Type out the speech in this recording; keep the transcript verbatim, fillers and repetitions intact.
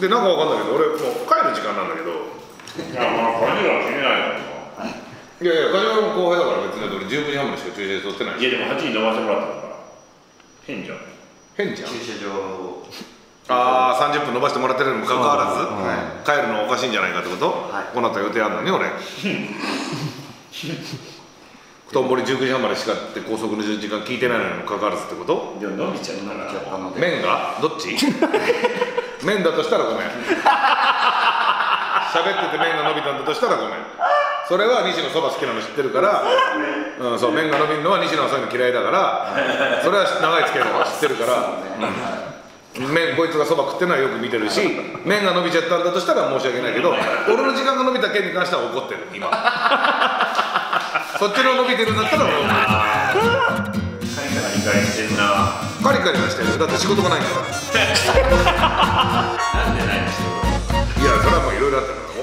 でなんかわかんないけど、俺もう帰る時間なんだけど、いやまあ梶浦は決めないのかいやいや、梶浦も後輩だから別に俺じゅうごじはんまでしか駐車場取ってない。いやでもはちじに伸ばしてもらったから変じゃん変じゃん、駐車場をああさんじゅっぷん伸ばしてもらってるにもかかわらず、はい、帰るのおかしいんじゃないかってこと、はい、こうなったら予定あるのに俺とんぼりじゅうくじはんまでしかって高速の時間聞いてないのにもかかわらずってこと。いや伸びちゃうなら麺がどっち麺だとしたらごめん喋ってて麺が伸びたんだとしたらごめん。それは西野そば好きなの知ってるから、うん、そう麺が伸びるのは西野はそういうの嫌いだからそれは長いつけるのは知ってるから、うん麺こいつがそば食ってのはよく見てるし麺が伸びちゃったんだとしたら申し訳ないけど俺の時間が伸びた件に関しては怒ってる今そっちの伸びてるんだったら俺は怒ってる。カリカリしてるな。カリカリはしてる、だって仕事がないんだからなんでないの仕事。いやそれはもういろいろあったから